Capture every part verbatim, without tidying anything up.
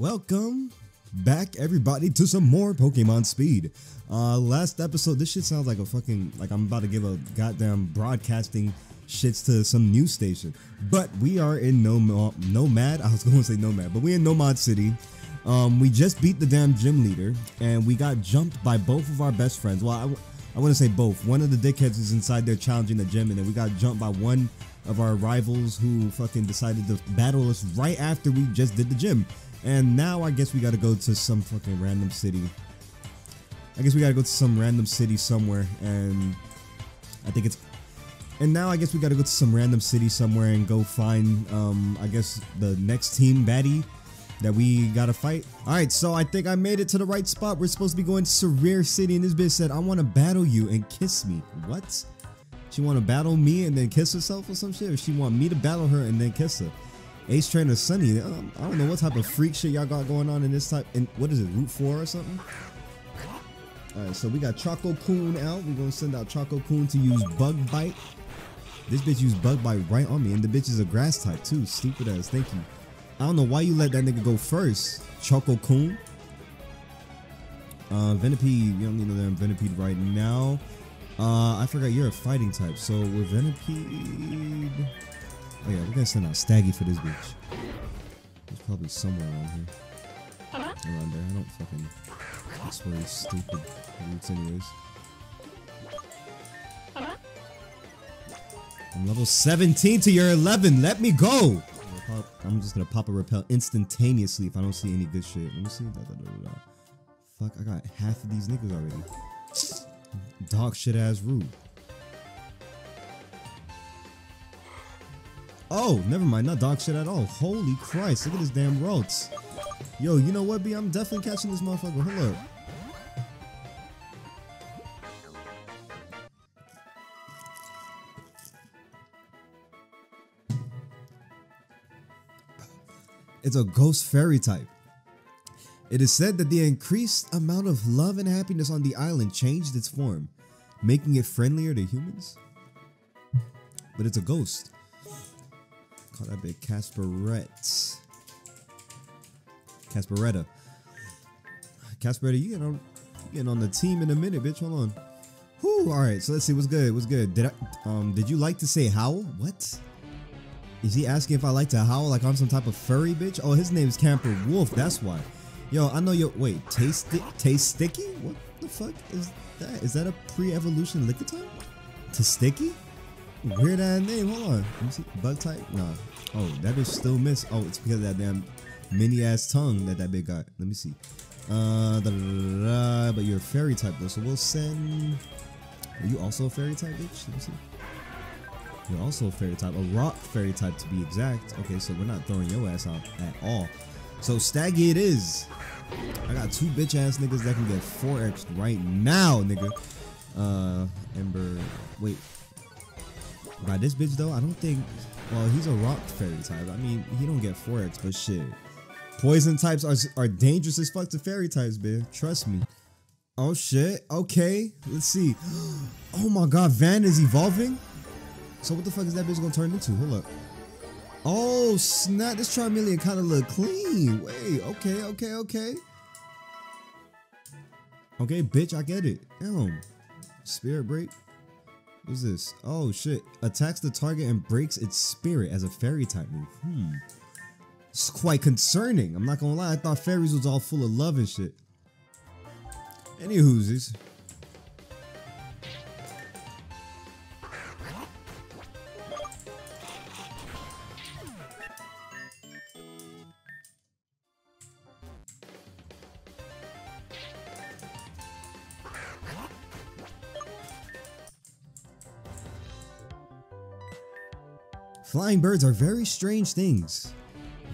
Welcome back, everybody, to some more Pokemon Speed. Uh, last episode, this shit sounds like a fucking, like I'm about to give a goddamn broadcasting shits to some news station. But we are in Nom Nomad, I was going to say Nomad, but we're in Nomad City. Um, we just beat the damn gym leader, and we got jumped by both of our best friends. Well, I, I want to say both. One of the dickheads was inside there challenging the gym, and then we got jumped by one of our rivals who fucking decided to battle us right after we just did the gym. And now I guess we gotta go to some fucking random city. I guess we gotta go to some random city somewhere, and I think it's. And now I guess we gotta go to some random city somewhere and go find, um, I guess the next team baddie that we gotta fight. All right, so I think I made it to the right spot. We're supposed to be going to Surrear City, and this bitch said, "I want to battle you and kiss me." What? She want to battle me and then kiss herself or some shit, or she want me to battle her and then kiss her? Ace Trainer Sunny, um, I don't know what type of freak shit y'all got going on in this type, and what is it, Route four or something? Alright, so we got Choco Coon out. We're gonna send out Choco Coon to use Bug Bite. This bitch used Bug Bite right on me, and the bitch is a grass type too, stupid ass, thank you. I don't know why you let that nigga go first, Choco Coon. Uh, Venipede, you don't need another Venipede right now. Uh, I forgot you're a fighting type, so we're Venipede. Oh yeah, we're gonna send out Staggy for this bitch. He's probably somewhere around here. Around there, I don't fucking... That's really stupid roots anyways. I'm level seventeen to your eleven, let me go! I'm just gonna pop a repel instantaneously if I don't see any good shit. Let me see. Fuck, I got half of these niggas already. Dog shit ass root. Oh, never mind, not dog shit at all. Holy Christ, look at this damn Ralts. Yo, you know what, B? I'm definitely catching this motherfucker. Hold up. It's a ghost fairy type. It is said that the increased amount of love and happiness on the island changed its form, making it friendlier to humans. But it's a ghost. Oh, that big Casperette. Casperetta. Casperetta, you get on, you getting on the team in a minute, bitch. Hold on. Whoo! All right, so let's see what's good. What's good? Did I, um, did you like to say howl? What? Is he asking if I like to howl like I'm some type of furry bitch? Oh, his name is Camper Wolf. That's why. Yo, I know your wait. Taste, taste sticky? What the fuck is that? Is that a pre-evolution Lickitung? To sticky? Weird ass name. Hold on. Let me see. Bug type? Nah. Oh, that bitch still missed. Oh, it's because of that damn mini ass tongue that that bitch got. Let me see. Uh, da, da, da, da, but you're a fairy type though, so we'll send. Are you also a fairy type, bitch? Let me see. You're also a fairy type, a rock fairy type to be exact. Okay, so we're not throwing your ass out at all. So Staggy it is. I got two bitch ass niggas that can get four X'd right now, nigga. Uh, Ember. Wait. By this bitch though, I don't think. Well, he's a rock fairy type. I mean, he don't get four X, but shit. Poison types are are dangerous as fuck to fairy types, bitch. Trust me. Oh shit. Okay. Let's see. Oh my God, Van is evolving. So what the fuck is that bitch gonna turn into? Hold up. Oh snap! This Charmeleon kind of look clean. Wait. Okay. Okay. Okay. Okay, bitch. I get it. Damn. Spirit break. What's this? Oh shit. Attacks the target and breaks its spirit as a fairy type move. Hmm. It's quite concerning. I'm not gonna lie. I thought fairies was all full of love and shit. Any hoosies. Flying birds are very strange things.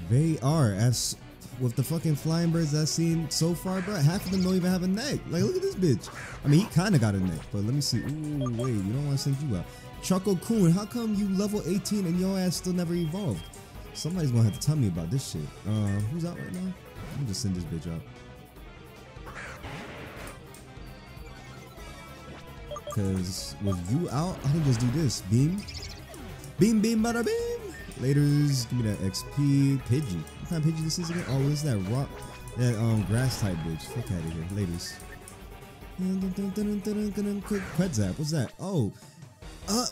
They are, as with the fucking flying birds I've seen so far, bro. Half of them don't even have a neck. Like, look at this bitch. I mean, he kind of got a neck, but let me see. Ooh, wait, we don't want to send you out. Choco Coon, how come you level eighteen and your ass still never evolved? Somebody's gonna have to tell me about this shit. Uh, who's out right now? Let me just send this bitch out. Cause with you out, I can just do this. Beam. Beam, beam, bada beam. Laters, give me that X P. Pidgey. What kind of Pidgey this is again? Oh, it's that rock, that um grass type bitch. Fuck out of here. Laters. Quick Quetzap. What's that? Oh. Uh,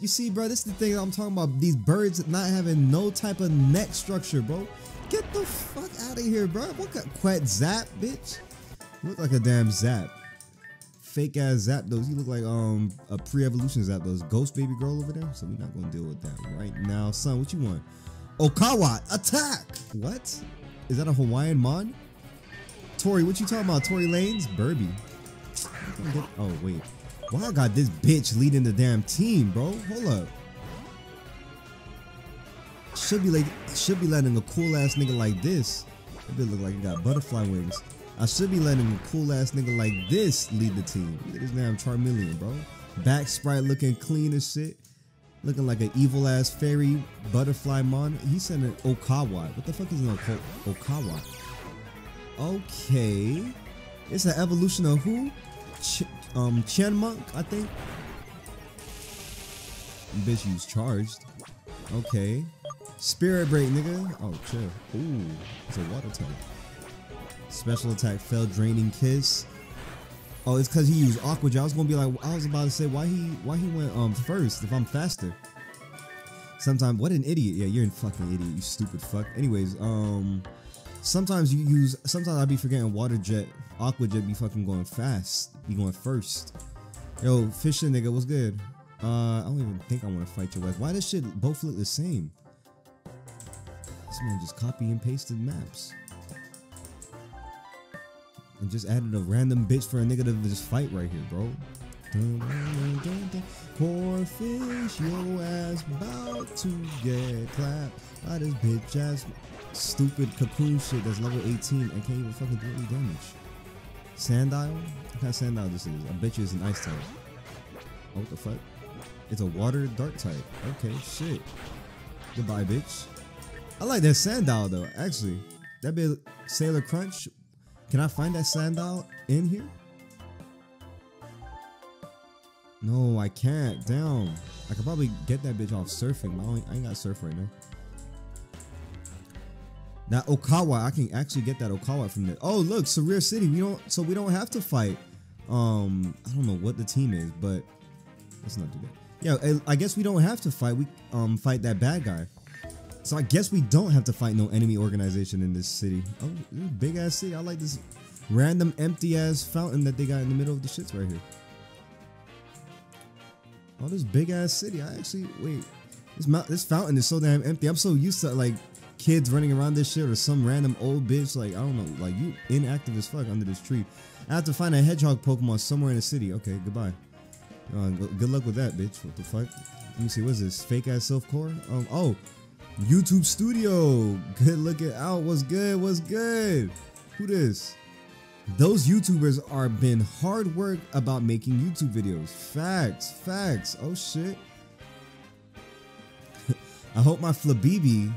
you see, bro, this is the thing I'm talking about. These birds not having no type of neck structure, bro. Get the fuck out of here, bro. What got Quetzap, bitch? You look like a damn Zap. Fake ass Zapdos. You look like um a pre-evolution Zapdos. Ghost baby girl over there. So we're not gonna deal with that right now, son. What you want? Okawa, attack! What? Is that a Hawaiian mon? Tori, what you talking about? Tori Lanes, Burby. Oh wait, why I got this bitch leading the damn team, bro? Hold up. Should be like, should be letting a cool ass nigga like this. That bitch look like it got butterfly wings. I should be letting a cool ass nigga like this lead the team. Look at this damn Charmeleon, bro. Back sprite looking clean as shit. Looking like an evil ass fairy butterfly mon. He's sending Okawa. What the fuck is an Okawa? Okay. It's an evolution of who? Ch um, Chanmonk, I think. Bitch, you's charged. Okay. Spirit break, nigga. Oh, chill. Ooh, it's a water type. Special attack, fell, draining kiss. Oh, it's because he used Aqua Jet. I was gonna be like, I was about to say, why he, why he went um first? If I'm faster. Sometimes, what an idiot. Yeah, you're a fucking idiot. You stupid fuck. Anyways, um, sometimes you use. Sometimes I be forgetting Water Jet, Aqua Jet be fucking going fast. Be going first. Yo, Fisher nigga, what's good? Uh, I don't even think I want to fight your ass. Why does shit both look the same? This man just copy and pasted maps. And just added a random bitch for a nigga to just fight right here, bro. Dun, dun, dun, dun. Poor fish, yo ass about to get clapped by this bitch ass stupid cocoon shit that's level eighteen and can't even fucking do any damage. Sandile? What kind of Sandile this is? I bet you it's an ice type. Oh, what the fuck? It's a water dark type. Okay, shit. Goodbye, bitch. I like that Sandile though, actually. That bit Sailor Crunch. Can I find that Sandile in here? No, I can't. Damn. I could probably get that bitch off surfing. My only, I ain't got surf right now. That Okawa, I can actually get that Okawa from there. Oh, look, Surrear City. We don't, so we don't have to fight. Um, I don't know what the team is, but let's not do that. Yeah, I guess we don't have to fight. We um fight that bad guy. So I guess we don't have to fight no enemy organization in this city. Oh, this big ass city. I like this random empty ass fountain that they got in the middle of the shits right here. Oh, this big ass city. I actually, wait, this mount, this fountain is so damn empty. I'm so used to like kids running around this shit or some random old bitch. Like, I don't know, like you inactive as fuck under this tree. I have to find a hedgehog Pokemon somewhere in the city. Okay, goodbye. Uh, good luck with that, bitch. What the fuck? Let me see. What's this? Fake ass self core? Um, oh. YouTube Studio, good looking out. What's good? What's good? Who this? Those YouTubers are been hard work about making YouTube videos. Facts, facts. Oh shit. I hope my Flabibi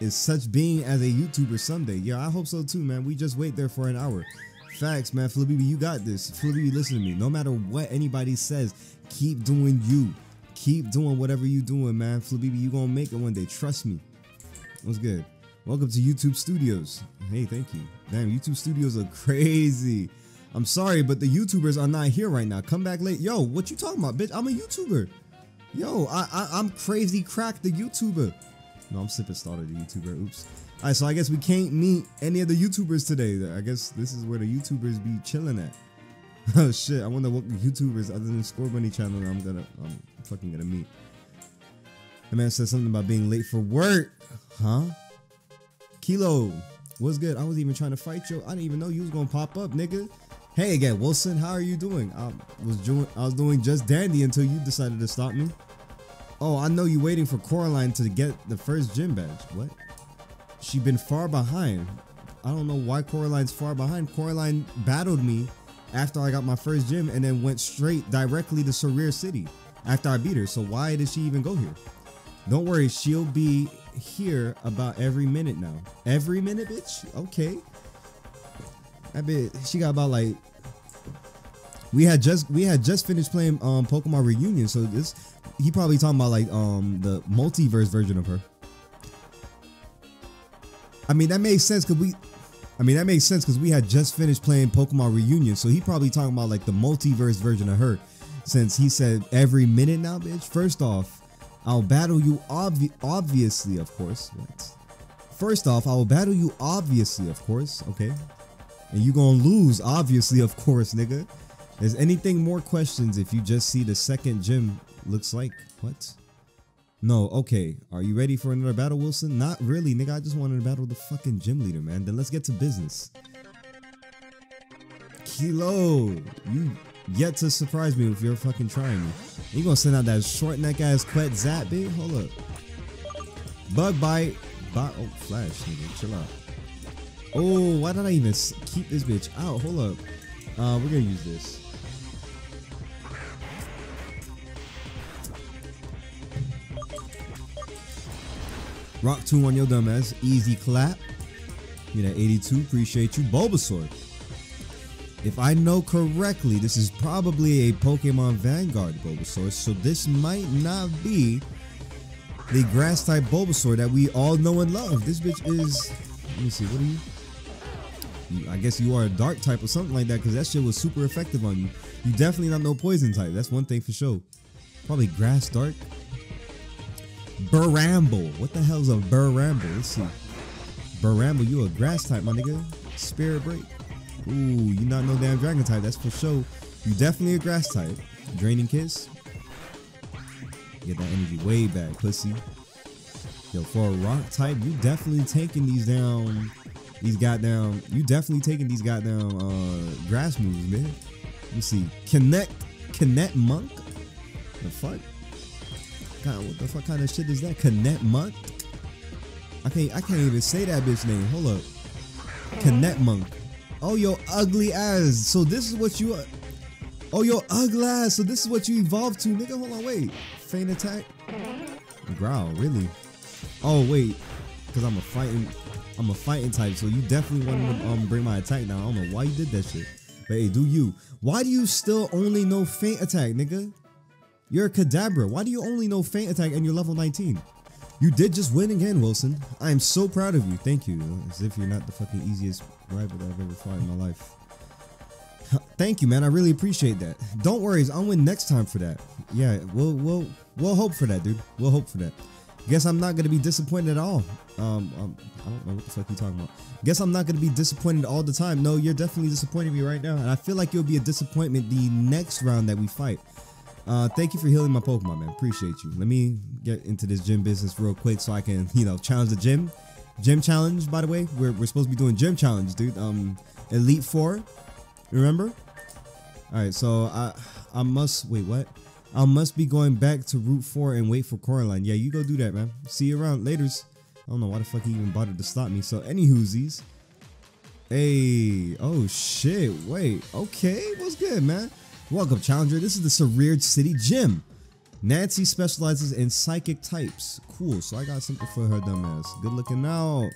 is such being as a YouTuber someday. Yeah, I hope so too, man. We just wait there for an hour. Facts, man. Flabibi, you got this. Flabibi, listen to me. No matter what anybody says, keep doing you. Keep doing whatever you doing, man. Flabibi, you gonna make it one day. Trust me. What's good? Welcome to YouTube Studios. Hey, thank you. Damn, YouTube Studios are crazy. I'm sorry, but the YouTubers are not here right now. Come back late. Yo, what you talking about, bitch? I'm a YouTuber. Yo, I, I, I'm Crazy Crack the YouTuber. No, I'm Sippin' Starter the YouTuber. Oops. All right, so I guess we can't meet any of the YouTubers today. I guess this is where the YouTubers be chilling at. Oh shit, I wonder what YouTubers other than Score Bunny channel I'm gonna I'm fucking gonna meet. The man said something about being late for work. Huh? Kilo, what's good? I was even trying to fight you. I didn't even know you was gonna pop up, nigga. Hey again, Wilson, how are you doing? I was doing I was doing just dandy until you decided to stop me. Oh, I know you waiting for Coraline to get the first gym badge. What? She been far behind. I don't know why Coraline's far behind. Coraline battled me after I got my first gym and then went straight directly to Surrear City after I beat her. So why did she even go here? Don't worry, she'll be here about every minute now. Every minute, bitch? Okay. That bitch, she got about like, we had just we had just finished playing um Pokemon Reunion, so this he probably talking about like um the multiverse version of her. I mean, that makes sense because we, I mean, that makes sense because we had just finished playing Pokemon Reunion, so he probably talking about like the multiverse version of her, since he said every minute now, bitch. First off, I'll battle you obvi obviously, of course. What? First off, I will battle you obviously, of course. Okay. And you gonna lose, obviously, of course, nigga. Is anything more questions if you just see the second gym looks like? What? No, okay. Are you ready for another battle, Wilson? Not really, nigga. I just wanted to battle the fucking gym leader, man. Then let's get to business. Kilo, you yet to surprise me if you're fucking trying me. You gonna send out that short neck ass Quet Zap, bitch? Hold up. Bug bite. Bot oh, flash, nigga. Chill out. Oh, why did I even keep this bitch out? Hold up. Uh, we're gonna use this. Rock two on your dumb ass. Easy clap. You know, eighty-two. Appreciate you. Bulbasaur. If I know correctly, this is probably a Pokemon Vanguard Bulbasaur. So this might not be the grass type Bulbasaur that we all know and love. This bitch is... Let me see, what are you? I guess you are a dark type or something like that, because that shit was super effective on you. You definitely not no poison type. That's one thing for sure. Probably grass dark. Buramble. What the hell's a Buramble? Let's see. Buramble, you a grass type, my nigga. Spirit break. Ooh, you not no damn dragon type. That's for sure. You definitely a grass type. Draining kiss. Get that energy way back, pussy. Yo, for a rock type, you definitely taking these down. These goddamn, you definitely taking these goddamn uh, grass moves, man. Let me see. Connect, connect monk? The fuck? God, what the fuck kind of shit is that? Connect monk? I can't, I can't even say that bitch name. Hold up. Connect monk. Oh, yo, ugly ass. So this is what you. Uh, oh, yo, ugly ass. So this is what you evolved to, nigga. Hold on, wait. Feint attack. Growl, really? Oh wait, cause I'm a fighting. I'm a fighting type, so you definitely wanted to um, bring my attack down. I don't know why you did that shit. But hey, do you? Why do you still only know Feint attack, nigga? You're a Kadabra. Why do you only know Feint attack and you're level nineteen? You did just win again, Wilson. I am so proud of you. Thank you. As if you're not the fucking easiest rival that I've ever fought in my life. Thank you, man. I really appreciate that. Don't worry, I'll win next time for that. Yeah, we'll we'll we'll hope for that, dude. We'll hope for that. Guess I'm not gonna be disappointed at all. Um, um, I don't know what the fuck you talking about. Guess I'm not gonna be disappointed all the time. No, you're definitely disappointing me right now, and I feel like you'll be a disappointment the next round that we fight. Uh, thank you for healing my Pokemon, man. Appreciate you. Let me get into this gym business real quick so I can, you know, challenge the gym. Gym challenge, by the way. We're we're supposed to be doing gym challenge, dude. Um, Elite Four. Remember? All right, so I I must wait. What? I must be going back to Route four and wait for Coraline. Yeah, you go do that, man. See you around. Laters. I don't know why the fuck he even bothered to stop me. So, any whoosies. Hey. Oh, shit. Wait. Okay. What's good, man? Welcome, Challenger. This is the Surreared City Gym. Nancy specializes in psychic types. Cool. So, I got something for her, dumbass. Good looking out.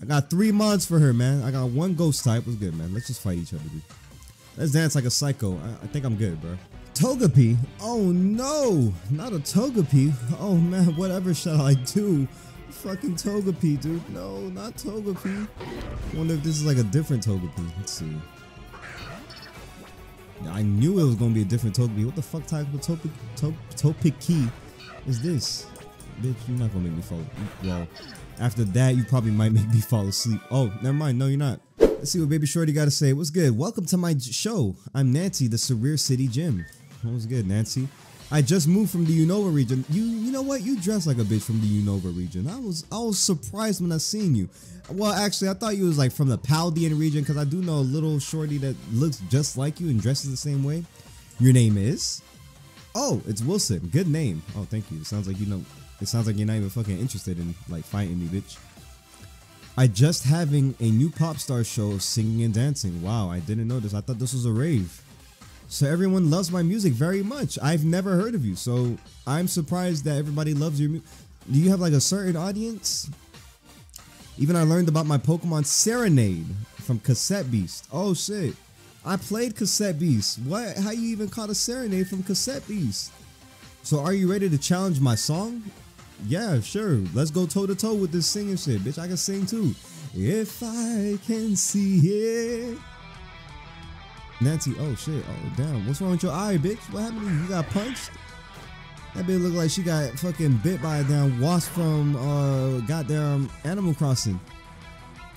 I got three mods for her, man. I got one ghost type. What's good, man? Let's just fight each other, dude. Let's dance like a psycho. I, I think I'm good, bro. Togepi? Oh no, not a Togepi. Oh man, whatever shall I do? Fucking Togepi, dude. No, not Togepi. I wonder if this is like a different Togepi. Let's see. I knew it was gonna be a different Togepi. What the fuck type of Topi Top Topiki is this? Bitch, you're not gonna make me fall. Well, after that, you probably might make me fall asleep. Oh, never mind. No, you're not. Let's see what Baby Shorty gotta say. What's good? Welcome to my show. I'm Nancy, the Surrear City Gym. What was good, Nancy? I just moved from the Unova region. You you know what? You dress like a bitch from the Unova region. I was I was surprised when I seen you. Well, actually, I thought you was like from the Paldean region, because I do know a little shorty that looks just like you and dresses the same way. Your name is? Oh, it's Wilson. Good name. Oh, thank you. It sounds like you know. It sounds like you're not even fucking interested in like fighting me, bitch. I just having a new pop star show of singing and dancing. Wow, I didn't know this. I thought this was a rave. So everyone loves my music very much. I've never heard of you, so I'm surprised that everybody loves your music. Do you have like a certain audience? Even I learned about my Pokemon Serenade from Cassette Beast. Oh shit, I played Cassette Beast. What? How you even caught a Serenade from Cassette Beast? So are you ready to challenge my song? yeah, sure, let's go toe to toe with this singing shit, bitch. I can sing too. If I can see it. Nancy, oh shit, oh damn, what's wrong with your eye, bitch? What happened to you? You got punched? That bitch look like she got fucking bit by a damn wasp from uh goddamn Animal Crossing.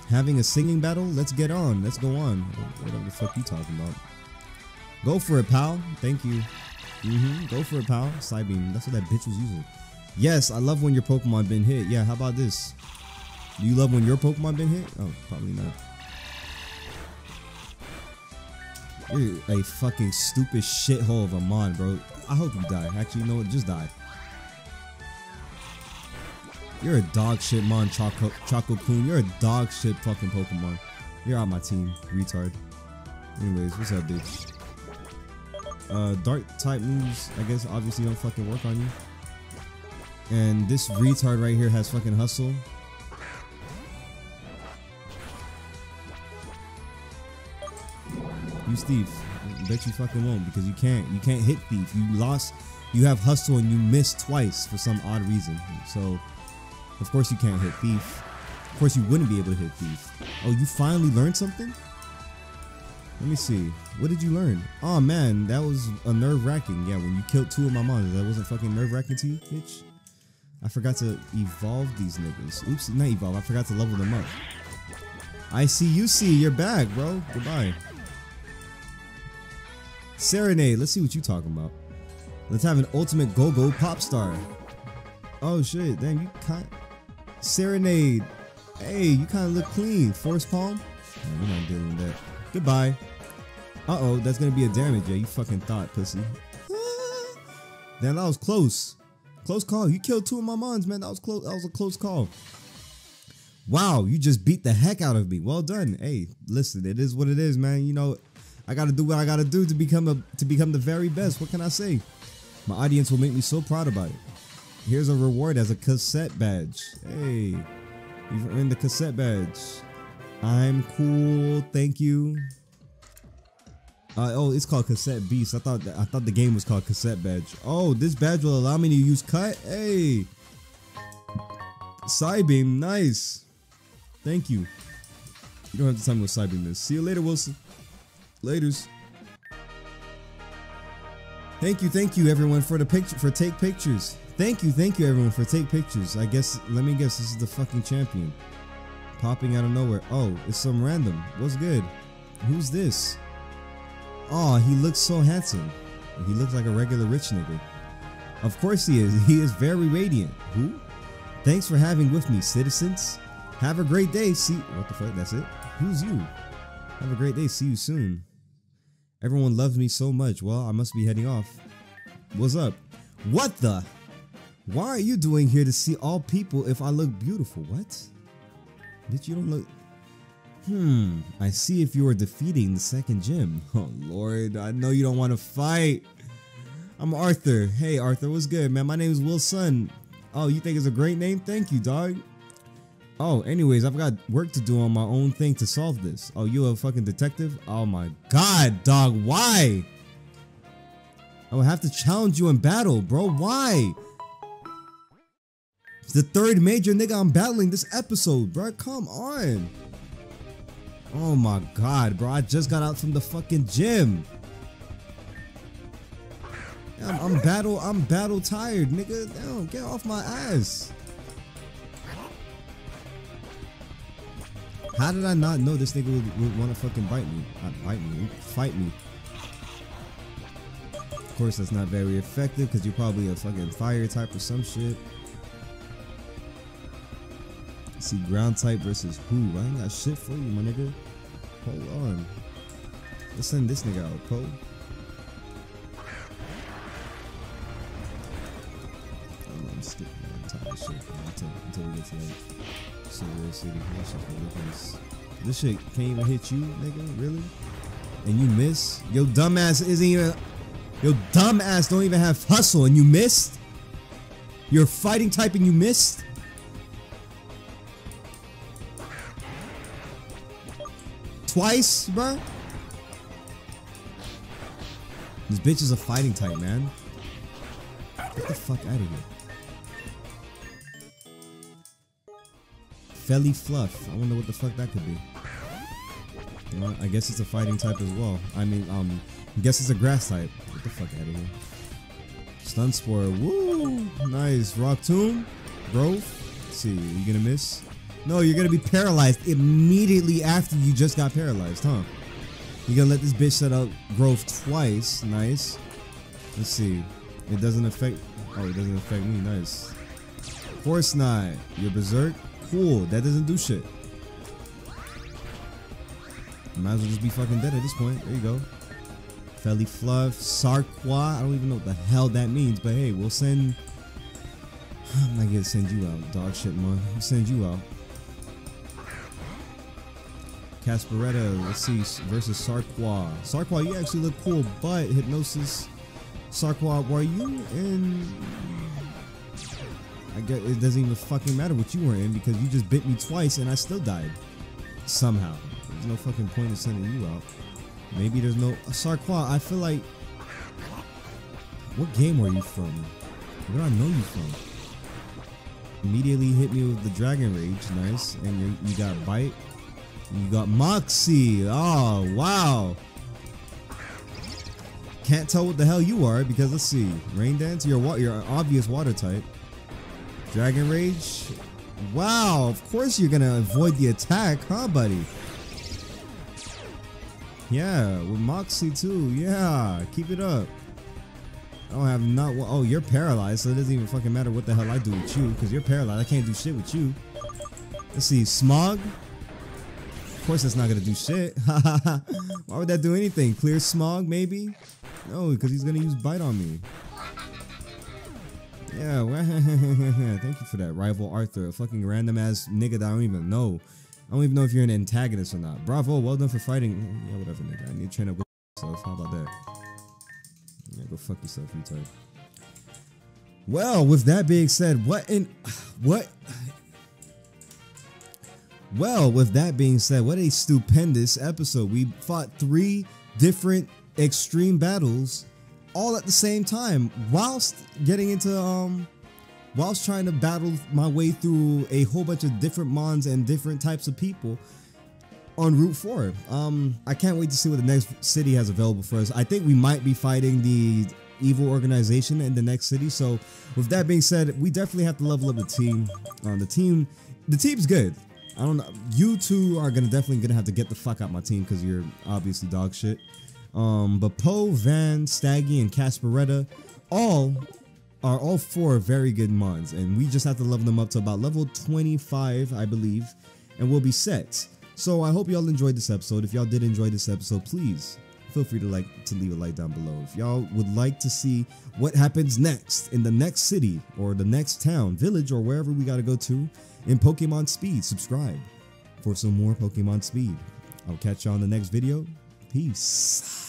Having a singing battle? Let's get on. Let's go on. Whatever the fuck you talking about. Go for it, pal. Thank you. Mm-hmm. Go for it, pal. Psybeam. That's what that bitch was using. Yes, I love when your Pokemon been hit. Yeah, how about this? Do you love when your Pokemon been hit? Oh, probably not. You're a fucking stupid shithole of a mon, bro. I hope you die. Actually, you know what? Just die. You're a dog shit mon, Choco Chococoon. You're a dog shit fucking Pokemon. You're on my team, retard. Anyways, what's up, bitch? Uh, dark type moves, I guess, obviously don't fucking work on you. And this retard right here has fucking hustle. You Steve, I bet you fucking won't, because you can't. You can't hit Thief. You lost. You have hustle and you missed twice for some odd reason. So, of course you can't hit Thief. Of course you wouldn't be able to hit Thief. Oh, you finally learned something? Let me see. What did you learn? Oh man, that was a nerve-wracking. Yeah, when you killed two of my monsters, that wasn't fucking nerve-wracking to you, bitch. I forgot to evolve these niggas. Oops, not evolve. I forgot to level them up. I see you see. You're back, bro. Goodbye. Serenade, let's see what you talking about. Let's have an ultimate go-go pop star. Oh shit, damn, you kind of... Serenade. Hey, you kind of look clean. Force palm? Man, we're not dealing with that. Goodbye. Uh-oh, that's gonna be a damage. Yeah, you fucking thought, pussy. Damn, that was close. Close call. You killed two of my mons, man. That was close. That was a close call. Wow, you just beat the heck out of me. Well done. Hey, listen, it is what it is, man. You know, I gotta do what I gotta do to become a to become the very best. What can I say? My audience will make me so proud about it. Here's a reward as a cassette badge. Hey, you've earned the cassette badge. I'm cool, thank you. Uh, oh, it's called Cassette Beast. I thought that, I thought the game was called Cassette Badge. Oh, this badge will allow me to use cut. Hey, Psybeam, nice. Thank you. You don't have to tell me what Psybeam is. See you later, Wilson. Laters. Thank you, thank you, everyone, for the picture, for take pictures. Thank you, thank you, everyone, for take pictures. I guess, let me guess, this is the fucking champion. Popping out of nowhere. Oh, it's some random. What's good? Who's this? Oh, he looks so handsome. He looks like a regular rich nigga. Of course he is. He is very radiant. Who? Thanks for having with me, citizens. Have a great day. See. What the fuck? That's it? Who's you? Have a great day. See you soon. Everyone loves me so much. Well, I must be heading off. What's up? What the? Why are you doing here to see all people if I look beautiful? What? Bitch, you don't look... Hmm, I see if you are defeating the second gym. Oh, Lord, I know you don't want to fight. I'm Arthur. Hey, Arthur, what's good, man? My name is Wilson. Oh, you think it's a great name? Thank you, dog. Oh, anyways, I've got work to do on my own thing to solve this. Oh, you a fucking detective? Oh, my God, dog, why? I would have to challenge you in battle, bro. Why? It's the third major nigga I'm battling this episode, bro. Come on. Oh my God, bro. I just got out from the fucking gym. Damn, I'm battle I'm battle tired, nigga. Damn, get off my ass. How did I not know this nigga would, would want to fucking bite me? Not bite me, fight me. Of course, that's not very effective because you're probably a fucking fire type or some shit. See, ground type versus who? I ain't got shit for you, my nigga. Hold on. Let's send this nigga out, po. I'm skipping the entire shit until, until we get to like Silver City. This shit can't even hit you, nigga. Really? And you miss? Your dumbass isn't even. Your dumbass don't even have hustle, and you missed. You're fighting type, and you missed. Twice, bro. This bitch is a fighting type, man. Get the fuck out of here. Felly Fluff. I wonder what the fuck that could be. Well, I guess it's a fighting type as well. I mean, um, I guess it's a grass type. Get the fuck out of here. Stun Spore. Woo! Nice. Rock Tomb. Growth. Let's see. You gonna miss? No, you're gonna be paralyzed immediately after you just got paralyzed, huh? You're gonna let this bitch set up growth twice. Nice. Let's see. It doesn't affect. Oh, it doesn't affect me. Nice. Force Knight. You're Berserk. Cool. That doesn't do shit. Might as well just be fucking dead at this point. There you go. Felly Fluff. Sarqua. I don't even know what the hell that means, but hey, we'll send. I'm not gonna send you out, dog shit, man. We'll send you out. Casperetta. Let's see. Versus Sarqua. Sarqua, you actually look cool, but Hypnosis. Sarqua, were you in? I guess it doesn't even fucking matter what you were in because you just bit me twice and I still died. Somehow. There's no fucking point in sending you out. Maybe there's no... Sarqua, I feel like... What game were you from? Where do I know you from? Immediately hit me with the Dragon Rage. Nice. And you, you got Bite. You got Moxie. Oh, wow. Can't tell what the hell you are because let's see. Rain Dance? You're, wa you're an obvious water type. Dragon Rage. Wow, of course you're gonna avoid the attack, huh, buddy? Yeah, with Moxie too. Yeah, keep it up. I don't have not. Oh, you're paralyzed, so it doesn't even fucking matter what the hell I do with you, because you're paralyzed. I can't do shit with you. Let's see, Smog. Of course, that's not gonna do shit. Why would that do anything? Clear Smog, maybe? No, because he's gonna use Bite on me. Yeah, thank you for that, Rival Arthur, a fucking random ass nigga that I don't even know. I don't even know if you're an antagonist or not. Bravo, well done for fighting. Yeah, whatever, nigga. I need to train up with myself. How about that? Yeah, go fuck yourself, retard. Well, with that being said, what in what? Well, with that being said, what a stupendous episode. We fought three different extreme battles. All at the same time, whilst getting into um, whilst trying to battle my way through a whole bunch of different mons and different types of people on Route Four. Um, I can't wait to see what the next city has available for us. I think we might be fighting the evil organization in the next city. So, with that being said, we definitely have to level up the team. Um, the team, the team's good. I don't know. You two are gonna definitely gonna have to get the fuck out my team because you're obviously dog shit. Um, but Poe, Van, Staggy, and Casperetta all are all four very good mons, and we just have to level them up to about level twenty-five, I believe, and we'll be set. So I hope y'all enjoyed this episode. If y'all did enjoy this episode, please feel free to like to leave a like down below. If y'all would like to see what happens next in the next city or the next town, village, or wherever we gotta go to in Pokemon Speed, subscribe for some more Pokemon Speed. I'll catch y'all in the next video. Peace.